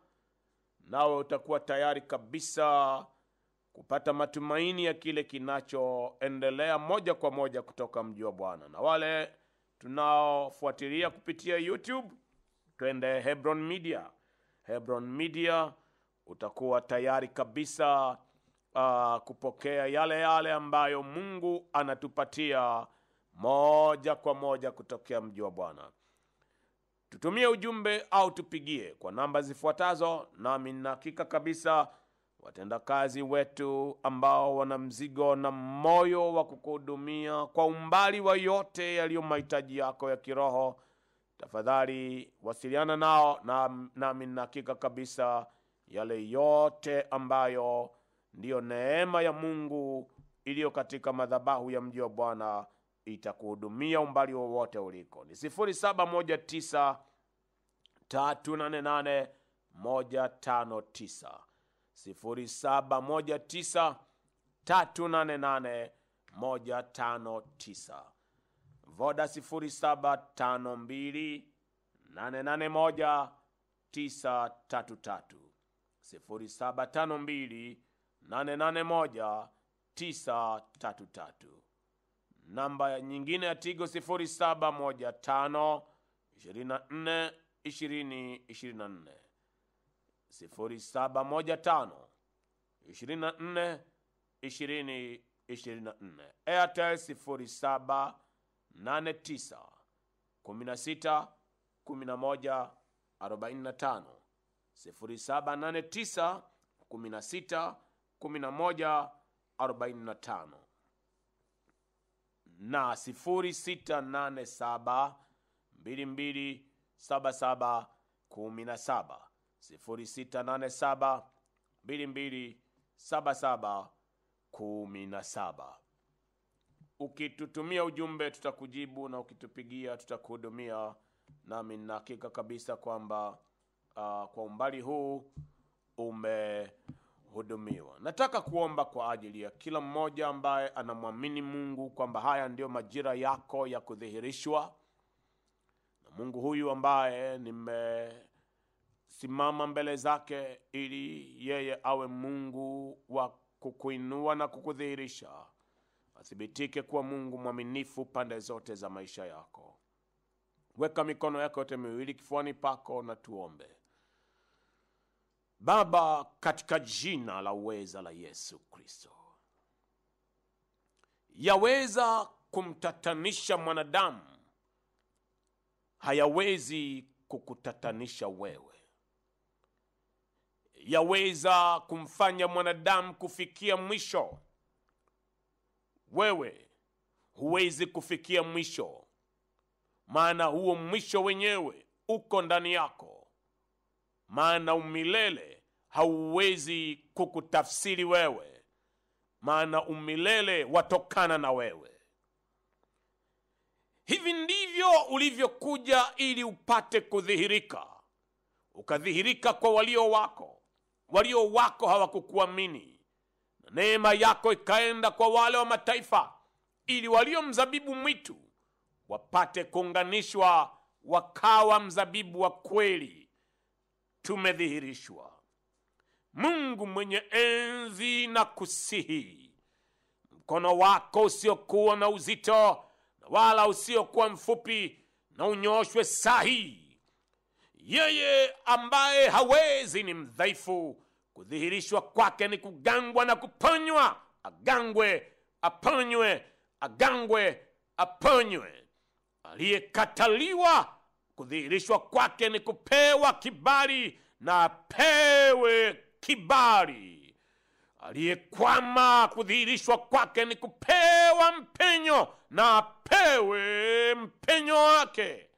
nawe utakuwa tayari kabisa kupata matumaini ya kile kinachoendelea moja kwa moja kutoka Mji wa Bwana. Na wale tunaofuatilia kupitia YouTube, twende Hebron Media. Hebron Media utakuwa tayari kabisa uh, kupokea yale yale ambayo Mungu anatupatia moja kwa moja kutokea Mji wa Bwana. Tutumie ujumbe au tupigie kwa namba zifuatazo, nami na hakika kabisa watendakazi wetu ambao wana mzigo na moyo wa kukuhudumia kwa umbali wa yote yaliyo mahitaji yako ya kiroho, tafadhali wasiliana nao, nami na hakika kabisa yale yote ambayo ndiyo neema ya Mungu iliyo katika madhabahu ya Mji wa Bwana itakuhudumia umbali wowote uliko. Ni sifuri saba moja tisa tatu nane nane moja tano tisa, sifuri saba moja tisa tatu nane nane moja tano tisa, Voda sifuri saba tano mbili nane nane moja tisa tatu tatu, sifuri saba tano mbili nane nane moja tisa tatu tatu. Namba nyingine ya Tigo sifuri saba moja tano ishirini na nne ishirini ishirini na nne, sifuri saba moja tano ishirini na nne ishirini ishirini na nne. Airtel sifuri saba nane tisa kumi na sita kumi na moja arobaini na tano, sifuri saba nane tisa kumi na sita kumi na moja arobaini na tano, na sifuri sita nane saba mbili mbili saba saba kumi na saba, sifuri sita nane saba mbili mbili saba saba kumi na saba. Ukitutumia ujumbe tutakujibu, na ukitupigia tutakuhudumia, nami na hakika kabisa kwamba uh, kwa umbali huu ume hudumiwa. Nataka kuomba kwa ajili ya kila mmoja ambaye anamwamini Mungu kwamba haya ndio majira yako ya kudhihirishwa na Mungu huyu ambaye nimesimama mbele zake ili yeye awe Mungu wa kukuinua na kukudhihirisha. Athibitike kuwa Mungu mwaminifu pande zote za maisha yako. Weka mikono yako yote miwili kifuani pako na tuombe. Baba, katika jina la uweza la Yesu Kristo, yaweza kumtatanisha mwanadamu, hayawezi kukutatanisha wewe. Yaweza kumfanya mwanadamu kufikia mwisho, wewe huwezi kufikia mwisho, maana huo mwisho wenyewe uko ndani yako. Maana umilele hauwezi kukutafsiri wewe, maana umilele watokana na wewe. Hivi ndivyo ulivyokuja ili upate kudhihirika, ukadhihirika kwa walio wako. Walio wako hawakukuamini, na neema yako ikaenda kwa wale wa mataifa, ili walio mzabibu mwitu wapate kuunganishwa wakawa mzabibu wa kweli. Tumedhihirishwa. Mungu mwenye enzi, na kusihi mkono wako usiokuwa na uzito na wala usiokuwa mfupi na unyoshwe sahi. Yeye ambaye hawezi ni mdhaifu, kudhihirishwa kwake ni kugangwa na kuponywa. Agangwe, aponywe, agangwe, aponywe. Aliyekataliwa, kudhihirishwa kwake ni kupewa kibali, na apewe kibali. Aliyekwama, kudhihirishwa kwake ni kupewa mpenyo, na apewe mpenyo wake.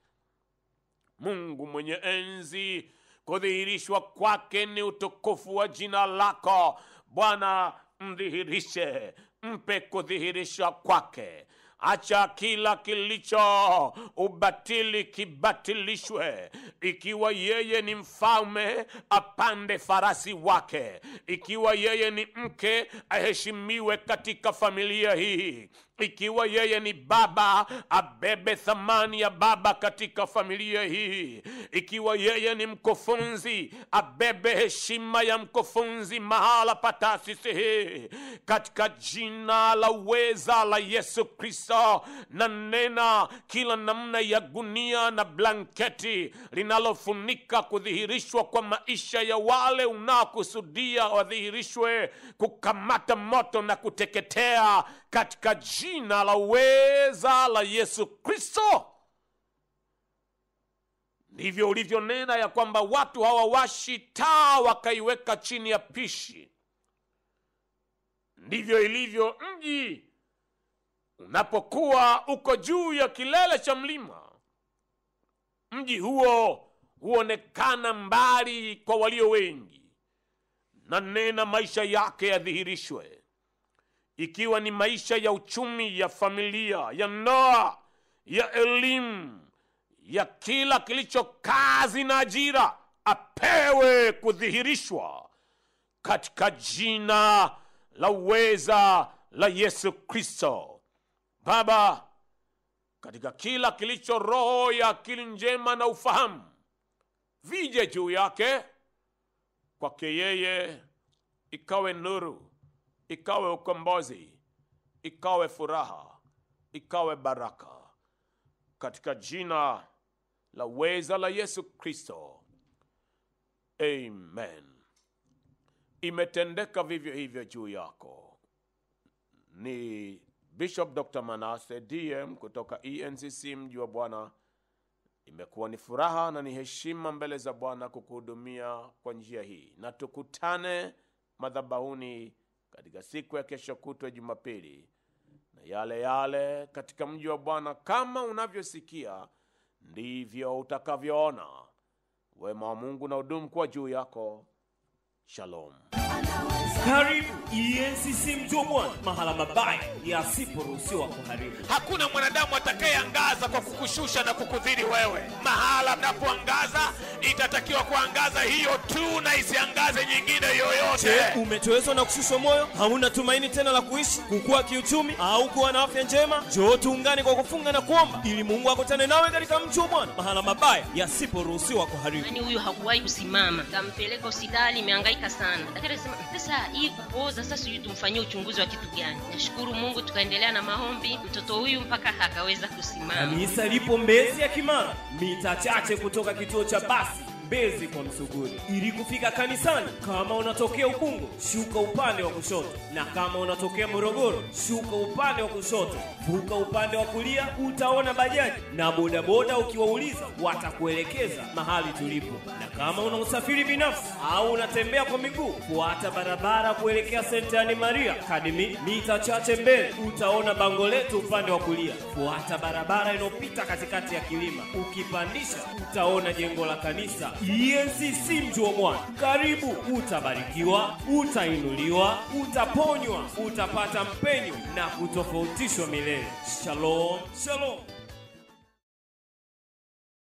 Mungu mwenye enzi, kudhihirishwa kwake ni utukufu wa jina lako. Bwana, mdhihirishe, mpe kudhihirishwa kwake. Acha kila kilicho ubatili kibatilishwe. Ikiwa yeye ni mfalme, apande farasi wake. Ikiwa yeye ni mke, aheshimiwe katika familia hii. Ikiwa yeye ni baba, abebe thamani ya baba katika familia hii. Ikiwa yeye ni mkufunzi, abebe heshima ya mkufunzi mahala pa taasisi hii. Katika jina la uweza la Yesu Kristo, na nena kila namna ya gunia na blanketi linalofunika kudhihirishwa kwa maisha ya wale unaokusudia wadhihirishwe, kukamata moto na kuteketea katika jina jina la uweza la Yesu Kristo. Ndivyo ulivyonena ya kwamba watu hawawashi taa wakaiweka chini ya pishi, ndivyo ilivyo mji unapokuwa uko juu ya kilele cha mlima. Mji huo huonekana mbali kwa walio wengi, na nena maisha yake yadhihirishwe. Ikiwa ni maisha ya uchumi, ya familia, ya ndoa, ya elimu, ya kila kilicho kazi na ajira, apewe kudhihirishwa katika jina la uweza la Yesu Kristo. Baba, katika kila kilicho roho ya akili njema na ufahamu, vije juu yake. Kwake yeye ikawe nuru, ikawe ukombozi, ikawe furaha, ikawe baraka, katika jina la uweza la Yesu Kristo. Amen. Imetendeka vivyo hivyo juu yako. Ni Bishop Doctor Manasse D M kutoka E N C C Mji wa Bwana. Imekuwa ni furaha na ni heshima mbele za Bwana kukuhudumia kwa njia hii, na tukutane madhabahuni katika siku ya kesho kutwa Jumapili, na yale yale katika Mji wa Bwana. Kama unavyosikia ndivyo utakavyoona. Wema wa Mungu na udumu kwa juu yako. Shalom. Karibu E N C C Mji wa Bwana, mahala mabaya yasiporuhusiwa kuharibu. Hakuna mwanadamu atakayeangaza kwa kukushusha na kukudhiri wewe. Mahala mnapoangaza itatakiwa kuangaza hiyo tu, na isiangaze nyingine yoyote. Je, umetowezwa na kushusha moyo? Hauna tumaini tena la kuishi, kukua kiuchumi, au kuwa na afya njema? Njoo tuungane kwa kufunga na kuomba, ili Mungu akutane nawe katika Mji wa Bwana, mahala mabaya yasiporuhusiwa kuharibu. Yaani huyu hakuwahi kusimama, kampeleka hospitali, imehangaika sana. Lakini sema sasa hii kupoza sasa sijui tumfanyie uchunguzi wa kitu gani. Nashukuru Mungu tukaendelea na maombi, mtoto huyu mpaka akaweza kusimama. Kanisa lipo Mbezi ya Kimara, mita chache kutoka kituo cha basi Mbezi kwa Msuguri. Ili kufika kanisani, kama unatokea Ukungu, shuka upande wa kushoto, na kama unatokea Morogoro, shuka upande wa kushoto. Vuka upande wa kulia, utaona bajaji na bodaboda, ukiwauliza watakuelekeza mahali tulipo. Na kama una usafiri binafsi au unatembea kwa miguu, fuata barabara kuelekea Saint Mary Academy, mita chache mbele utaona bango letu upande wa kulia. Fuata barabara inopita katikati ya kilima, ukipandisha utaona jengo la kanisa E N C C Mjomwa. Karibu, utabarikiwa, utainuliwa, utaponywa, utapata mpenyo na kutofautishwa milele. Shalom, shalom.